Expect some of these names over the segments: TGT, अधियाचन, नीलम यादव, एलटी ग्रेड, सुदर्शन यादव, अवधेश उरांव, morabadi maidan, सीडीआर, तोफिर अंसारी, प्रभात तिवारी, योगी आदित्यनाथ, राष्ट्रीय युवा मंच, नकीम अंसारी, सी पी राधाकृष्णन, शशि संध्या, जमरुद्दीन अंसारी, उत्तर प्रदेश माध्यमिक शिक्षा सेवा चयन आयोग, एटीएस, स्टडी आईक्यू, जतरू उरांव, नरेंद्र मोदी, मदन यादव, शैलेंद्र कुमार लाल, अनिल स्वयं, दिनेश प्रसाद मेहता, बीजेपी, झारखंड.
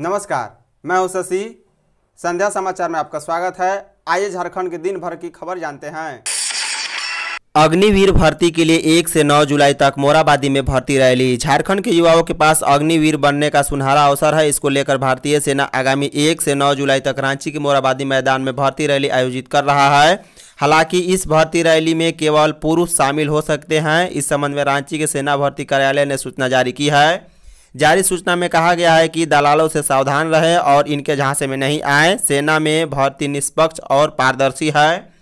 नमस्कार, मैं हूं शशि। संध्या समाचार में आपका स्वागत है। आइए झारखंड के दिन भर की खबर जानते हैं। अग्निवीर भर्ती के लिए 1 से 9 जुलाई तक मोराबादी में भर्ती रैली। झारखंड के युवाओं के पास अग्निवीर बनने का सुनहरा अवसर है। इसको लेकर भारतीय सेना आगामी 1 से 9 जुलाई तक रांची के मोराबादी मैदान में भर्ती रैली आयोजित कर रहा है। हालांकि इस भर्ती रैली में केवल पुरुष शामिल हो सकते हैं। इस संबंध में रांची के सेना भर्ती कार्यालय ने सूचना जारी की है। जारी सूचना में कहा गया है कि दलालों से सावधान रहें और इनके झांसे में नहीं आएं। सेना में भर्ती निष्पक्ष और पारदर्शी है।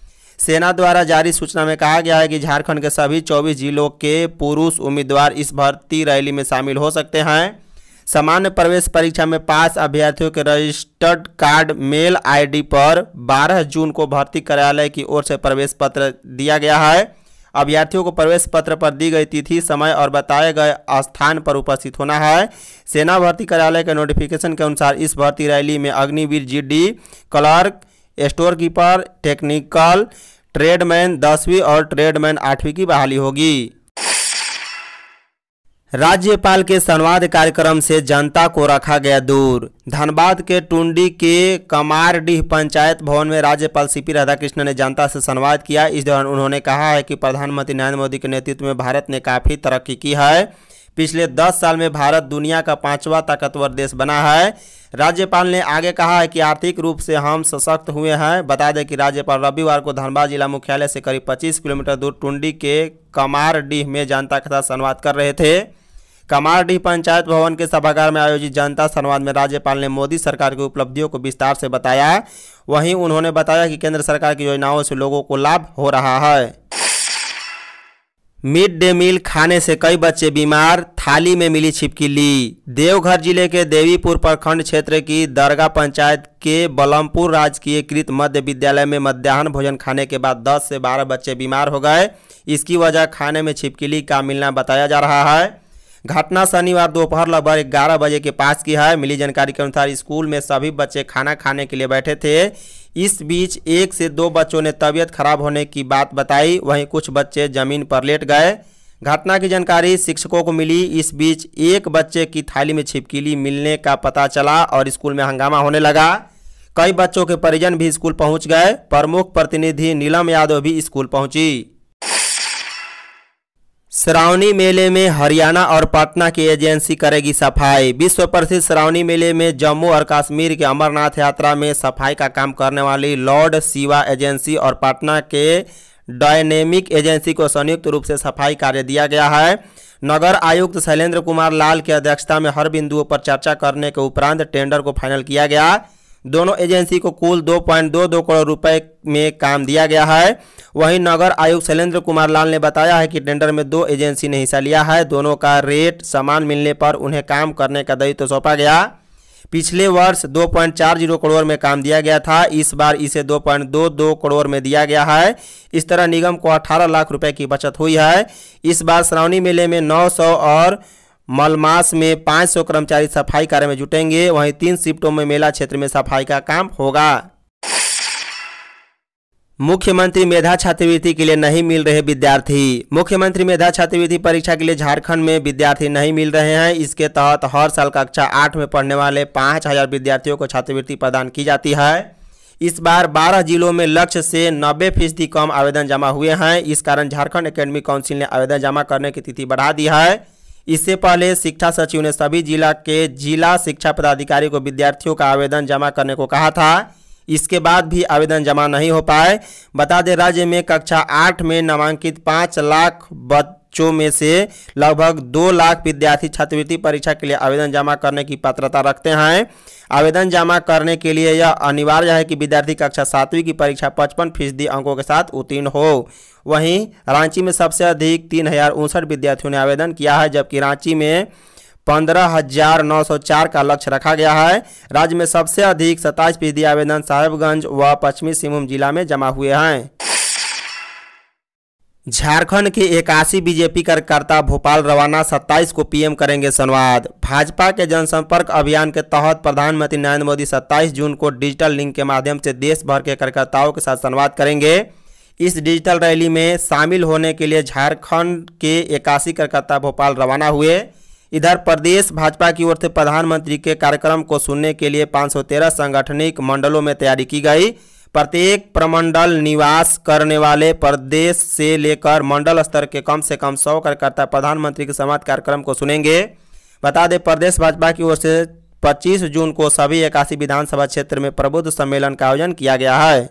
सेना द्वारा जारी सूचना में कहा गया है कि झारखंड के सभी 24 जिलों के पुरुष उम्मीदवार इस भर्ती रैली में शामिल हो सकते हैं। सामान्य प्रवेश परीक्षा में पास अभ्यर्थियों के रजिस्टर्ड कार्ड मेल आईडी पर 12 जून को भर्ती कार्यालय की ओर से प्रवेश पत्र दिया गया है। अभ्यर्थियों को प्रवेश पत्र पर दी गई तिथि, समय और बताए गए स्थान पर उपस्थित होना है। सेना भर्ती कार्यालय के नोटिफिकेशन के अनुसार इस भर्ती रैली में Agniveer, GD, clerk, store keeper, technical, tradesman 10वीं और ट्रेडमैन 8वीं की बहाली होगी। राज्यपाल के संवाद कार्यक्रम से जनता को रखा गया दूर। धनबाद के टुंडी के कमारडीह पंचायत भवन में राज्यपाल सी पी राधाकृष्णन ने जनता से संवाद किया। इस दौरान उन्होंने कहा है कि प्रधानमंत्री नरेंद्र मोदी के नेतृत्व में भारत ने काफ़ी तरक्की की है। पिछले 10 साल में भारत दुनिया का 5वां ताकतवर देश बना है। राज्यपाल ने आगे कहा है कि आर्थिक रूप से हम सशक्त हुए हैं। बता दें कि राज्यपाल रविवार को धनबाद जिला मुख्यालय से करीब 25 किलोमीटर दूर टुंडी के कमारडीह में जनता के साथ संवाद कर रहे थे। कमारडीह पंचायत भवन के सभागार में आयोजित जनता संवाद में राज्यपाल ने मोदी सरकार की उपलब्धियों को विस्तार से बताया। वहीं उन्होंने बताया कि केंद्र सरकार की योजनाओं से लोगों को लाभ हो रहा है। मिड डे मील खाने से कई बच्चे बीमार, थाली में मिली छिपकली। देवघर जिले के देवीपुर प्रखंड क्षेत्र की दरगाह पंचायत के बलमपुर राजकीयकृत मध्य विद्यालय में मध्याह्न भोजन खाने के बाद 10 से 12 बच्चे बीमार हो गए। इसकी वजह खाने में छिपकली का मिलना बताया जा रहा है। घटना शनिवार दोपहर लगभग 11 बजे के पास की है। मिली जानकारी के अनुसार स्कूल में सभी बच्चे खाना खाने के लिए बैठे थे। इस बीच 1 से 2 बच्चों ने तबीयत खराब होने की बात बताई, वहीं कुछ बच्चे जमीन पर लेट गए। घटना की जानकारी शिक्षकों को मिली। इस बीच एक बच्चे की थाली में छिपकली मिलने का पता चला और स्कूल में हंगामा होने लगा। कई बच्चों के परिजन भी स्कूल पहुँच गए। प्रमुख प्रतिनिधि नीलम यादव भी स्कूल पहुँची। श्रावणी मेले में हरियाणा और पटना की एजेंसी करेगी सफाई। विश्व प्रसिद्ध श्रावणी मेले में जम्मू और कश्मीर के अमरनाथ यात्रा में सफाई का काम करने वाली लॉर्ड शिवा एजेंसी और पटना के डायनेमिक एजेंसी को संयुक्त रूप से सफाई कार्य दिया गया है। नगर आयुक्त शैलेंद्र कुमार लाल की अध्यक्षता में हर बिंदुओं पर चर्चा करने के उपरांत टेंडर को फाइनल किया गया। दोनों एजेंसी को कुल 2.22 करोड़ रुपए में काम दिया गया है। वहीं नगर आयुक्त शैलेंद्र कुमार लाल ने बताया है कि टेंडर में 2 एजेंसी ने हिस्सा लिया है। दोनों का रेट समान मिलने पर उन्हें काम करने का दायित्व सौंपा गया। पिछले वर्ष 2.40 करोड़ में काम दिया गया था। इस बार इसे 2.22 करोड़ में दिया गया है। इस तरह निगम को 18 लाख रुपए की बचत हुई है। इस बार श्रावणी मेले में 900 और मलमास में 500 कर्मचारी सफाई कार्य में जुटेंगे। वहीं 3 शिफ्टों में मेला क्षेत्र में सफाई का काम होगा। मुख्यमंत्री मेधा छात्रवृत्ति के लिए नहीं मिल रहे विद्यार्थी। मुख्यमंत्री मेधा छात्रवृत्ति परीक्षा के लिए झारखंड में विद्यार्थी नहीं मिल रहे हैं। इसके तहत हर साल कक्षा 8 में पढ़ने वाले 5000 विद्यार्थियों को छात्रवृत्ति प्रदान की जाती है। इस बार 12 जिलों में लक्ष्य से 90% कम आवेदन जमा हुए हैं। इस कारण झारखंड एकेडमिक काउंसिल ने आवेदन जमा करने की तिथि बढ़ा दी है। इससे पहले शिक्षा सचिव ने सभी जिला के जिला शिक्षा पदाधिकारी को विद्यार्थियों का आवेदन जमा करने को कहा था। इसके बाद भी आवेदन जमा नहीं हो पाए। बता दें, राज्य में कक्षा 8 में नामांकित 5 लाख बच्चों में से लगभग 2 लाख विद्यार्थी छात्रवृत्ति परीक्षा के लिए आवेदन जमा करने की पात्रता रखते हैं। आवेदन जमा करने के लिए यह अनिवार्य है कि विद्यार्थी कक्षा 7वीं की परीक्षा 55% अंकों के साथ उत्तीर्ण हो। वहीं रांची में सबसे अधिक 3059 विद्यार्थियों ने आवेदन किया है, जबकि रांची में 15,904 का लक्ष्य रखा गया है। राज्य में सबसे अधिक 27% आवेदन साहेबगंज व पश्चिमी सिंहभूम जिला में जमा हुए हैं। झारखंड के 81 बीजेपी कार्यकर्ता भोपाल रवाना, 27 को पीएम करेंगे संवाद। भाजपा के जनसंपर्क अभियान के तहत प्रधानमंत्री नरेंद्र मोदी 27 जून को डिजिटल लिंक के माध्यम से देश भर के कार्यकर्ताओं के साथ संवाद करेंगे। इस डिजिटल रैली में शामिल होने के लिए झारखंड के 81 कार्यकर्ता भोपाल रवाना हुए। इधर प्रदेश भाजपा की ओर से प्रधानमंत्री के कार्यक्रम को सुनने के लिए 513 सांगठनिक मंडलों में तैयारी की गई। प्रत्येक प्रमंडल निवास करने वाले प्रदेश से लेकर मंडल स्तर के कम से कम 100 कार्यकर्ता प्रधानमंत्री के संवाद कार्यक्रम को सुनेंगे। बता दें प्रदेश भाजपा की ओर से 25 जून को सभी 81 विधानसभा क्षेत्र में प्रबुद्ध सम्मेलन का आयोजन किया गया है।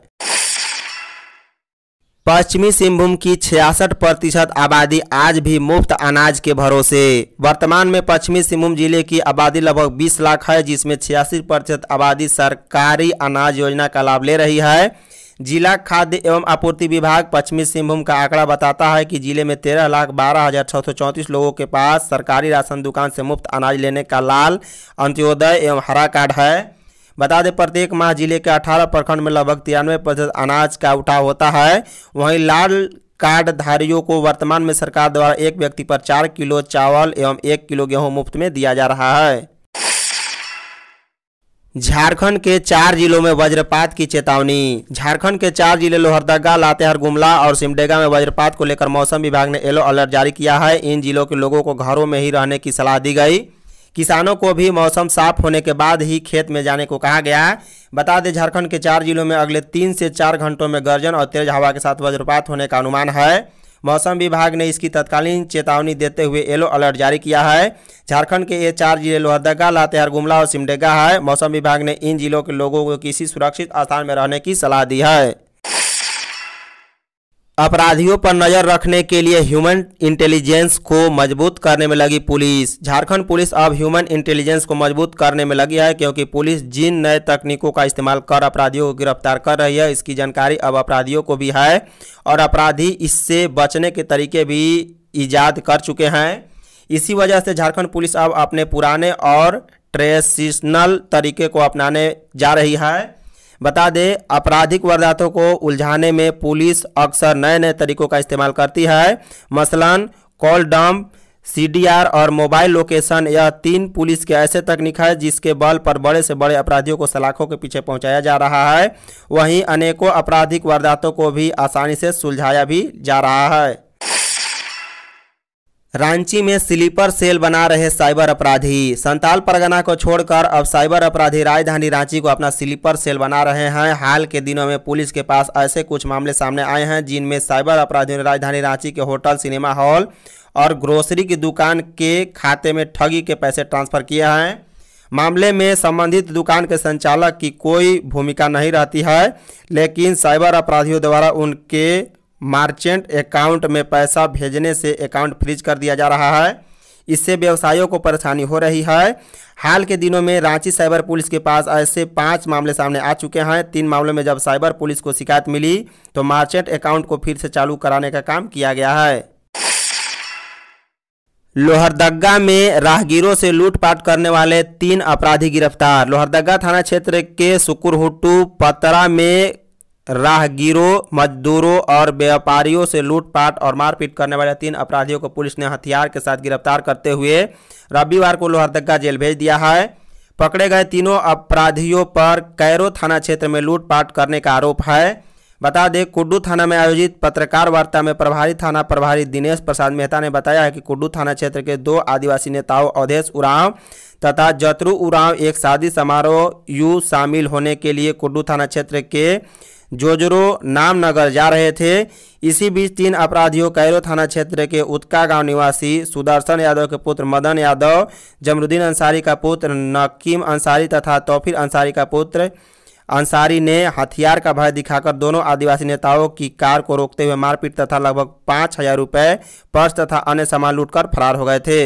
पश्चिमी सिंहभूम की 66% आबादी आज भी मुफ्त अनाज के भरोसे। वर्तमान में पश्चिमी सिंहभूम जिले की आबादी लगभग 20 लाख है, जिसमें 86% आबादी सरकारी अनाज योजना का लाभ ले रही है। जिला खाद्य एवं आपूर्ति विभाग पश्चिमी सिंहभूम का आंकड़ा बताता है कि जिले में 13,12,634 लोगों के पास सरकारी राशन दुकान से मुफ्त अनाज लेने का लाल, अंत्योदय एवं हरा कार्ड है। बता दें प्रत्येक माह जिले के 18 प्रखंड में लगभग 93% अनाज का उठाव होता है। वहीं लाल कार्ड धारियों को वर्तमान में सरकार द्वारा एक व्यक्ति पर 4 किलो चावल एवं 1 किलो गेहूं मुफ्त में दिया जा रहा है। झारखंड के 4 जिलों में वज्रपात की चेतावनी। झारखंड के 4 जिले लोहरदगा, लातेहार, गुमला और सिमडेगा में वज्रपात को लेकर मौसम विभाग ने येलो अलर्ट जारी किया है। इन जिलों के लोगों को घरों में ही रहने की सलाह दी गई। किसानों को भी मौसम साफ होने के बाद ही खेत में जाने को कहा गया। बता दें झारखंड के 4 जिलों में अगले 3 से 4 घंटों में गर्जन और तेज हवा के साथ वज्रपात होने का अनुमान है। मौसम विभाग ने इसकी तत्कालीन चेतावनी देते हुए येलो अलर्ट जारी किया है। झारखंड के ये 4 जिले लोहरदगा, लातेहार, गुमला और सिमडेगा है। मौसम विभाग ने इन जिलों के लोगों को किसी सुरक्षित स्थान में रहने की सलाह दी है। अपराधियों पर नजर रखने के लिए ह्यूमन इंटेलिजेंस को मजबूत करने में लगी पुलिस। झारखंड पुलिस अब ह्यूमन इंटेलिजेंस को मजबूत करने में लगी है, क्योंकि पुलिस जिन नए तकनीकों का इस्तेमाल कर अपराधियों को गिरफ्तार कर रही है, इसकी जानकारी अब अपराधियों को भी है और अपराधी इससे बचने के तरीके भी ईजाद कर चुके हैं। इसी वजह से झारखंड पुलिस अब अपने पुराने और ट्रेडिशनल तरीके को अपनाने जा रही है। बता दें आपराधिक वारदातों को उलझाने में पुलिस अक्सर नए नए तरीकों का इस्तेमाल करती है। मसलन कॉल डंप, सीडीआर और मोबाइल लोकेशन, यह 3 पुलिस के ऐसे तकनीक है जिसके बल पर बड़े से बड़े अपराधियों को सलाखों के पीछे पहुंचाया जा रहा है। वहीं अनेकों आपराधिक वारदातों को भी आसानी से सुलझाया भी जा रहा है। रांची में स्लीपर सेल बना रहे साइबर अपराधी। संताल परगना को छोड़कर अब साइबर अपराधी राजधानी रांची को अपना स्लीपर सेल बना रहे हैं। हाल के दिनों में पुलिस के पास ऐसे कुछ मामले सामने आए हैं जिनमें साइबर अपराधियों ने राजधानी रांची के होटल, सिनेमा हॉल और ग्रोसरी की दुकान के खाते में ठगी के पैसे ट्रांसफर किए हैं। मामले में संबंधित दुकान के संचालक की कोई भूमिका नहीं रहती है, लेकिन साइबर अपराधियों द्वारा उनके मार्चेंट अकाउंट में पैसा भेजने से अकाउंट फ्रीज कर दिया जा रहा है। इससे व्यवसायियों को परेशानी हो रही है। हाल के दिनों में रांची साइबर पुलिस के पास ऐसे 5 मामले सामने आ चुके हैं। 3 मामलों में जब साइबर पुलिस को शिकायत मिली तो मार्चेंट अकाउंट को फिर से चालू कराने का काम किया गया है। लोहरदगा में राहगीरों से लूटपाट करने वाले 3 अपराधी गिरफ्तार। लोहरदगा थाना क्षेत्र के सुकुरहुट्टू पतरा में राहगीरों, मजदूरों और व्यापारियों से लूटपाट और मारपीट करने वाले 3 अपराधियों को पुलिस ने हथियार के साथ गिरफ्तार करते हुए रविवार को लोहरदगा जेल भेज दिया है। पकड़े गए तीनों अपराधियों पर कैरो थाना क्षेत्र में लूटपाट करने का आरोप है। बता दें कुड्डू थाना में आयोजित पत्रकार वार्ता में प्रभारी थाना प्रभारी दिनेश प्रसाद मेहता ने बताया है कि कुड्डू थाना क्षेत्र के 2 आदिवासी नेताओं अवधेश उरांव तथा जतरू उरांव एक शादी समारोह यू शामिल होने के लिए कुड्डू थाना क्षेत्र के जोजरो नामनगर जा रहे थे। इसी बीच 3 अपराधियों कैरो थाना क्षेत्र के उतका गांव निवासी सुदर्शन यादव के पुत्र मदन यादव, जमरुद्दीन अंसारी का पुत्र नकीम अंसारी तथा तोफिर अंसारी का पुत्र अंसारी ने हथियार का भय दिखाकर दोनों आदिवासी नेताओं की कार को रोकते हुए मारपीट तथा लगभग 5,000 रुपये, पर्स तथा अन्य सामान लूटकर फरार हो गए थे।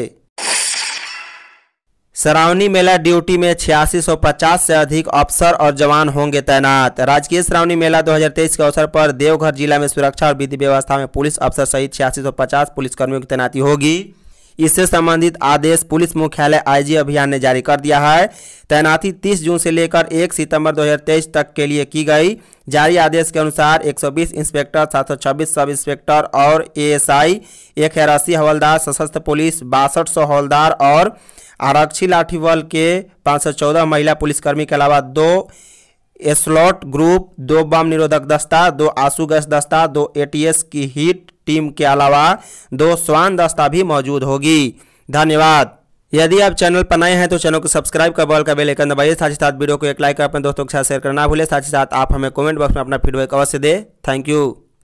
सरावनी मेला ड्यूटी में 8650 से अधिक अफसर और जवान होंगे तैनात। राजकीय सरावनी मेला 2023 के अवसर पर देवघर जिला में सुरक्षा और विधि व्यवस्था में पुलिस अफसर सहित 8650 पुलिसकर्मियों की तैनाती होगी। इससे संबंधित आदेश पुलिस मुख्यालय आईजी अभियान ने जारी कर दिया है। तैनाती 30 जून से लेकर 1 सितंबर 2023 तक के लिए की गई। जारी आदेश के अनुसार 120 इंस्पेक्टर, 726 सब इंस्पेक्टर और एएसआई, 180 हवलदार सशस्त्र पुलिस, 6200 हवलदार और आरक्षी लाठी बल के 514 महिला पुलिसकर्मी के अलावा 2 स्लॉट ग्रुप, 2 बम निरोधक दस्ता, 2 आंसू गैस दस्ता, 2 एटीएस की हिट टीम के अलावा 2 स्वान दस्ता भी मौजूद होगी। धन्यवाद। यदि आप चैनल पर नए हैं तो चैनल को सब्सक्राइब कर बॉल का बेल आइकन दबाइए। साथ ही साथ वीडियो को एक लाइक कर अपने दोस्तों के साथ शेयर करना भूलें। साथ ही साथ आप हमें कमेंट बॉक्स में अपना फीडबैक अवश्य दें। Thank you.